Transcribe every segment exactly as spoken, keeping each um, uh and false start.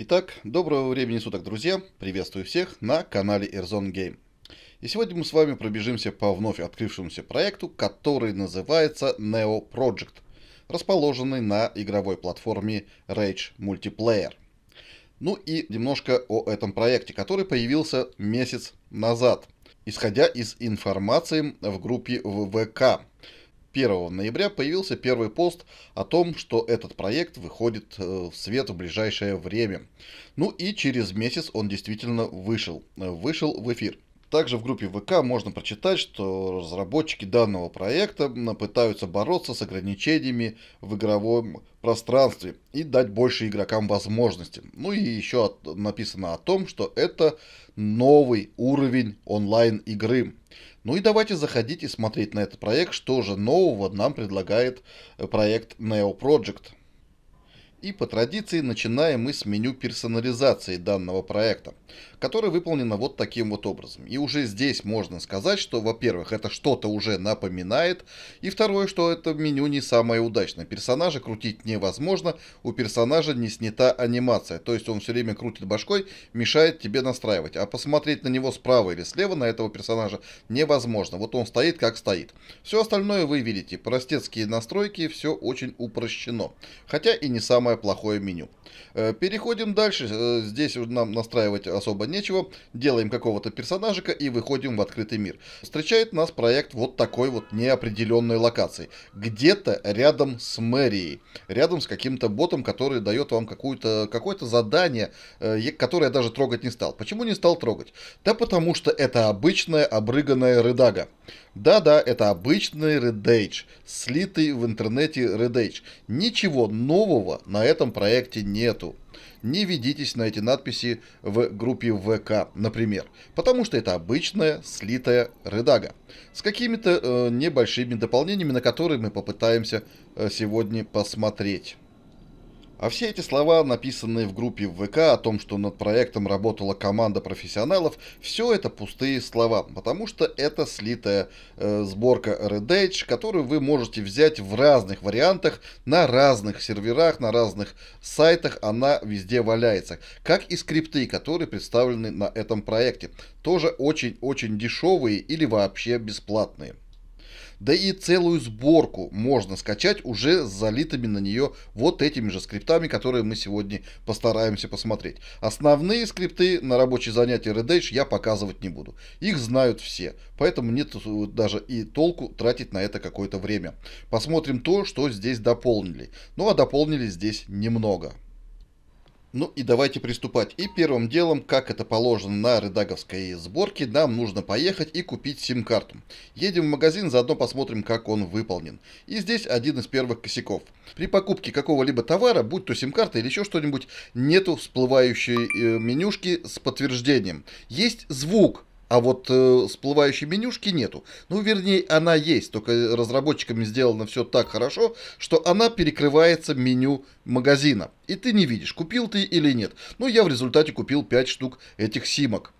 Итак, доброго времени суток, друзья! Приветствую всех на канале Airzone Game. И сегодня мы с вами пробежимся по вновь открывшемуся проекту, который называется Neo Project, расположенный на игровой платформе Rage Multiplayer. Ну и немножко о этом проекте, который появился месяц назад, исходя из информации в группе в ВК. первого ноября появился первый пост о том, что этот проект выходит в свет в ближайшее время. Ну и через месяц он действительно вышел, вышел в эфир. Также в группе ВК можно прочитать, что разработчики данного проекта пытаются бороться с ограничениями в игровом пространстве и дать больше игрокам возможности. Ну и еще написано о том, что это новый уровень онлайн-игры. Ну и давайте заходить и смотреть на этот проект, что же нового нам предлагает проект Neo Project. И по традиции начинаем мы с меню персонализации данного проекта, которое выполнено вот таким вот образом. И уже здесь можно сказать, что, во-первых, это что-то уже напоминает, и второе, что это меню не самое удачное. Персонажа крутить невозможно, у персонажа не снята анимация, то есть он все время крутит башкой, мешает тебе настраивать. А посмотреть на него справа или слева, на этого персонажа, невозможно. Вот он стоит, как стоит. Все остальное вы видите. Простецкие настройки, все очень упрощено. Хотя и не самое плохое меню. Переходим дальше. Здесь нам настраивать особо нечего. Делаем какого-то персонажика и выходим в открытый мир. Встречает нас проект вот такой вот неопределенной локации. Где-то рядом с мэрией. Рядом с каким-то ботом, который дает вам какую-то, какое-то задание, которое я даже трогать не стал. Почему не стал трогать? Да потому что это обычная обрыганная редага. Да-да, это обычный RedEdge, слитый в интернете RedEdge. Ничего нового на этом проекте нету. Не ведитесь на эти надписи в группе ВК, например. Потому что это обычная слитая редага. С какими-то э, небольшими дополнениями, на которые мы попытаемся э, сегодня посмотреть. А все эти слова, написанные в группе в ВК, о том, что над проектом работала команда профессионалов, все это пустые слова, потому что это слитая э, сборка RedEdge, которую вы можете взять в разных вариантах, на разных серверах, на разных сайтах, она везде валяется. Как и скрипты, которые представлены на этом проекте, тоже очень-очень дешевые или вообще бесплатные. Да и целую сборку можно скачать уже с залитыми на нее вот этими же скриптами, которые мы сегодня постараемся посмотреть. Основные скрипты на рабочие занятия RedEdge я показывать не буду. Их знают все, поэтому нет даже и толку тратить на это какое-то время. Посмотрим то, что здесь дополнили. Ну а дополнили здесь немного. Ну и давайте приступать. И первым делом, как это положено на редаговской сборке, нам нужно поехать и купить сим-карту. Едем в магазин, заодно посмотрим, как он выполнен. И здесь один из первых косяков. При покупке какого-либо товара, будь то сим-карта или еще что-нибудь, нету всплывающей менюшки с подтверждением. Есть звук. А вот э, всплывающей менюшки нету. Ну, вернее, она есть, только разработчиками сделано все так хорошо, что она перекрывается меню магазина. И ты не видишь, купил ты или нет. Ну, я в результате купил пять штук этих симок.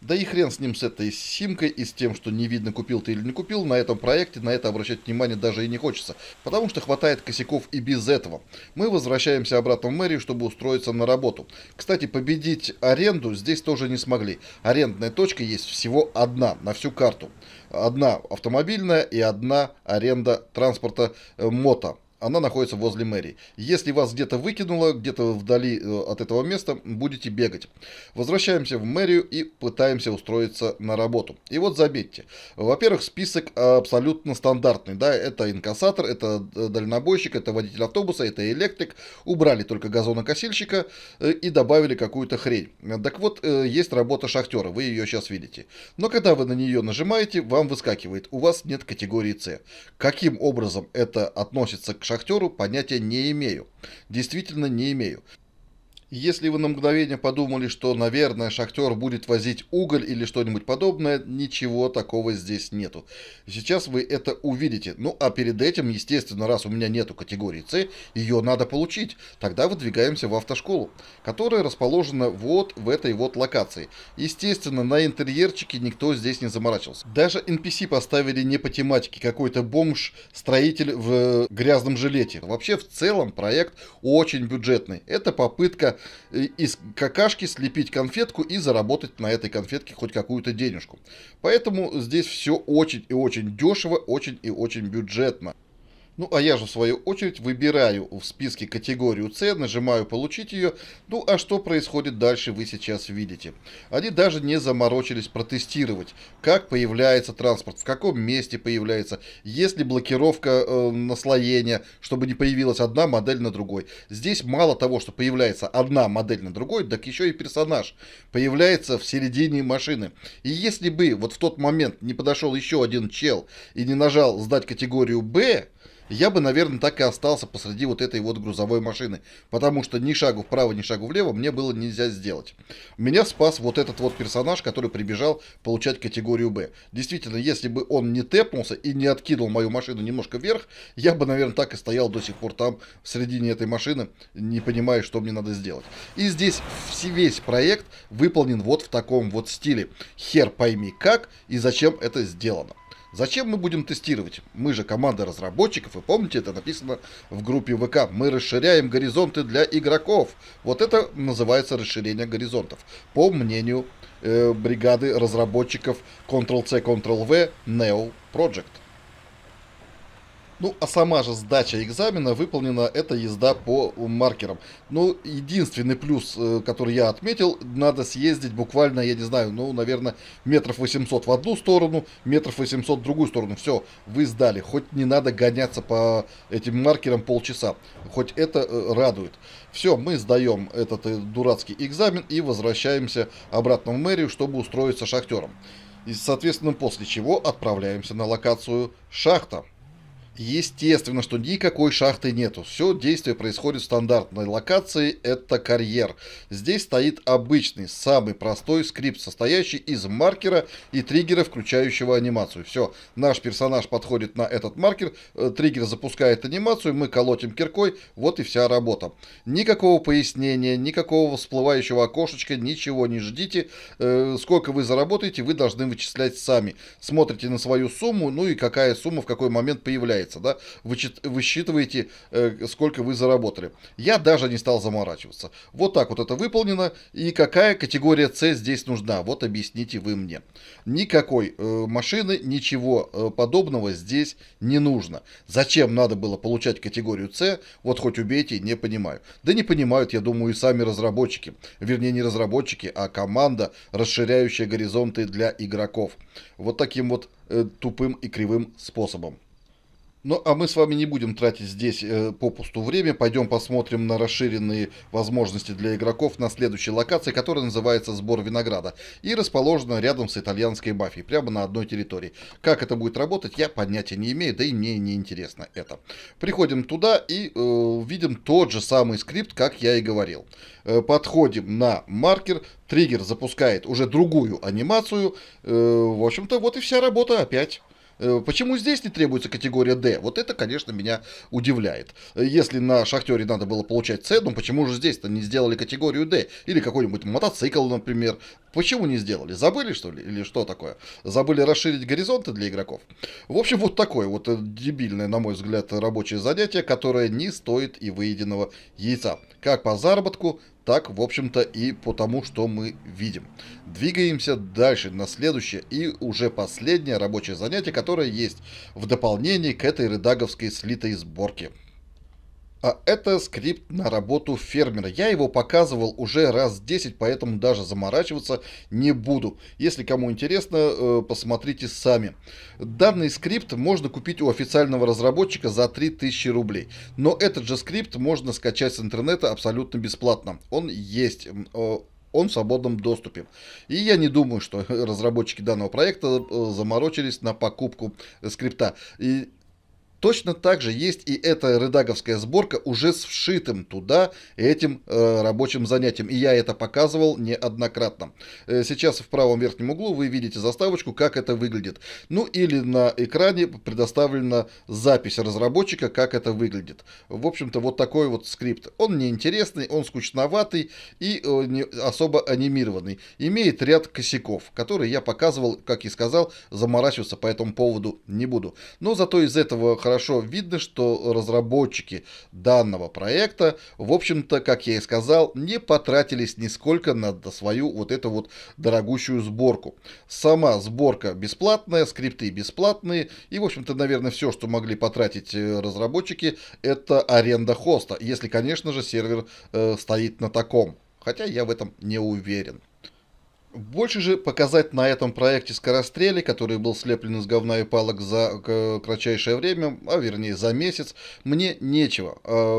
Да и хрен с ним, с этой симкой и с тем, что не видно, купил ты или не купил. На этом проекте на это обращать внимание даже и не хочется, потому что хватает косяков и без этого. Мы возвращаемся обратно в мэрию, чтобы устроиться на работу. Кстати, победить аренду здесь тоже не смогли. Арендная точка есть всего одна на всю карту. Одна автомобильная и одна аренда транспорта мото. Она находится возле мэрии. Если вас где-то выкинуло, где-то вдали от этого места, будете бегать. Возвращаемся в мэрию и пытаемся устроиться на работу. И вот заметьте, во-первых, список абсолютно стандартный. Да? Это инкассатор, это дальнобойщик, это водитель автобуса, это электрик. Убрали только газонокосильщика и добавили какую-то хрень. Так вот, есть работа шахтера, вы ее сейчас видите. Но когда вы на нее нажимаете, вам выскакивает, у вас нет категории С. Каким образом это относится к шахтеру? Шахтеру понятия не имею. Действительно не имею. Если вы на мгновение подумали, что, наверное, шахтер будет возить уголь или что-нибудь подобное, ничего такого здесь нету. Сейчас вы это увидите. Ну, а перед этим, естественно, раз у меня нету категории С, ее надо получить. Тогда выдвигаемся в автошколу, которая расположена вот в этой вот локации. Естественно, на интерьерчике никто здесь не заморачивался. Даже эн пи си поставили не по тематике. Какой-то бомж-строитель в грязном жилете. Вообще, в целом, проект очень бюджетный. Это попытка из какашки слепить конфетку и заработать на этой конфетке хоть какую-то денежку. Поэтому здесь все очень и очень дешево, очень и очень бюджетно. Ну, а я же, в свою очередь, выбираю в списке категорию С, нажимаю «Получить ее». Ну, а что происходит дальше, вы сейчас видите. Они даже не заморочились протестировать, как появляется транспорт, в каком месте появляется, есть ли блокировка э, наслоения, чтобы не появилась одна модель на другой. Здесь мало того, что появляется одна модель на другой, так еще и персонаж появляется в середине машины. И если бы вот в тот момент не подошел еще один чел и не нажал «Сдать категорию Б», я бы, наверное, так и остался посреди вот этой вот грузовой машины, потому что ни шагу вправо, ни шагу влево мне было нельзя сделать. Меня спас вот этот вот персонаж, который прибежал получать категорию Б. Действительно, если бы он не тэпнулся и не откинул мою машину немножко вверх, я бы, наверное, так и стоял до сих пор там, в середине этой машины, не понимая, что мне надо сделать. И здесь весь проект выполнен вот в таком вот стиле. Хер пойми как и зачем это сделано. Зачем мы будем тестировать? Мы же команда разработчиков, и помните, это написано в группе ВК. Мы расширяем горизонты для игроков. Вот это называется расширение горизонтов, по мнению э, бригады разработчиков контрол-C, контрол-V, Neo Project. Ну, а сама же сдача экзамена выполнена, это езда по маркерам. Ну, единственный плюс, который я отметил, надо съездить буквально, я не знаю, ну, наверное, метров восемьсот в одну сторону, метров восемьсот в другую сторону. Все, вы сдали. Хоть не надо гоняться по этим маркерам полчаса. Хоть это радует. Все, мы сдаем этот дурацкий экзамен и возвращаемся обратно в мэрию, чтобы устроиться шахтером. И, соответственно, после чего отправляемся на локацию «Шахта». Естественно, что никакой шахты нету. Все действие происходит в стандартной локации, это карьер. Здесь стоит обычный, самый простой скрипт, состоящий из маркера и триггера, включающего анимацию. Все, наш персонаж подходит на этот маркер, триггер запускает анимацию, мы колотим киркой, вот и вся работа. Никакого пояснения, никакого всплывающего окошечка, ничего не ждите. Сколько вы заработаете, вы должны вычислять сами. Смотрите на свою сумму, ну и какая сумма в какой момент появляется. Да, высчитываете, сколько вы заработали. Я даже не стал заморачиваться. Вот так вот это выполнено. И какая категория С здесь нужна? Вот объясните вы мне. Никакой э, машины, ничего э, подобного здесь не нужно. Зачем надо было получать категорию С? Вот хоть убейте, не понимаю. Да не понимают, я думаю, и сами разработчики. Вернее, не разработчики, а команда, расширяющая горизонты для игроков. Вот таким вот э, тупым и кривым способом. Ну, а мы с вами не будем тратить здесь э, попусту время. Пойдем посмотрим на расширенные возможности для игроков на следующей локации, которая называется «Сбор винограда». И расположена рядом с итальянской мафией, прямо на одной территории. Как это будет работать, я понятия не имею, да и мне не интересно это. Приходим туда и э, видим тот же самый скрипт, как я и говорил. Э, подходим на маркер. Триггер запускает уже другую анимацию. Э, в общем-то, вот и вся работа опять. Почему здесь не требуется категория D? Вот это, конечно, меня удивляет. Если на шахтере надо было получать C, ну почему же здесь-то не сделали категорию D? Или какой-нибудь мотоцикл, например. Почему не сделали? Забыли, что ли? Или что такое? Забыли расширить горизонты для игроков? В общем, вот такое вот дебильное, на мой взгляд, рабочее занятие, которое не стоит и выеденного яйца. Как по заработку, так, в общем-то, и по тому, что мы видим. Двигаемся дальше на следующее и уже последнее рабочее занятие, которое есть в дополнении к этой редаговской слитой сборке. А это скрипт на работу фермера. Я его показывал уже раз десять, поэтому даже заморачиваться не буду. Если кому интересно, посмотрите сами. Данный скрипт можно купить у официального разработчика за три тысячи рублей. Но этот же скрипт можно скачать с интернета абсолютно бесплатно. Он есть. Он в свободном доступе. И я не думаю, что разработчики данного проекта заморочились на покупку скрипта. И точно так же есть и эта редаговская сборка уже с вшитым туда этим э, рабочим занятием. И я это показывал неоднократно. Э, сейчас в правом верхнем углу вы видите заставочку, как это выглядит. Ну или на экране предоставлена запись разработчика, как это выглядит. В общем-то, вот такой вот скрипт. Он неинтересный, он скучноватый и э, не особо анимированный. Имеет ряд косяков, которые я показывал, как и сказал, заморачиваться по этому поводу не буду. Но зато из этого хорошо хорошо видно, что разработчики данного проекта, в общем-то, как я и сказал, не потратились нисколько на свою вот эту вот дорогущую сборку. Сама сборка бесплатная, скрипты бесплатные, и, в общем-то, наверное, все, что могли потратить разработчики, это аренда хоста, если, конечно же, сервер э, стоит на таком. Хотя я в этом не уверен. Больше же показать на этом проекте скорострели, который был слеплен из говна и палок за кратчайшее время, а вернее за месяц, мне нечего.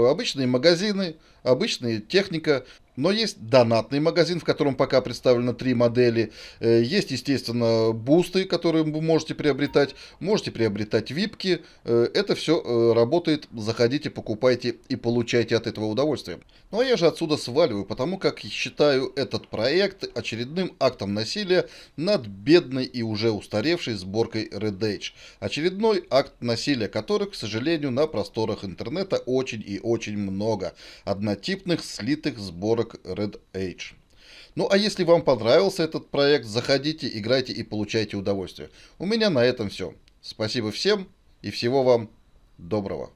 Обычные магазины, обычная техника, но есть донатный магазин, в котором пока представлено три модели. Есть, естественно, бусты, которые вы можете приобретать, можете приобретать випки. Это все работает, заходите, покупайте и получайте от этого удовольствие. Ну а я же отсюда сваливаю, потому как считаю этот проект очередным актом насилия над бедной и уже устаревшей сборкой RedEdge. Очередной акт насилия, которых, к сожалению, на просторах интернета очень и очень много. Однотипных, слитых сборок RedEdge. Ну а если вам понравился этот проект, заходите, играйте и получайте удовольствие. У меня на этом все. Спасибо всем и всего вам доброго.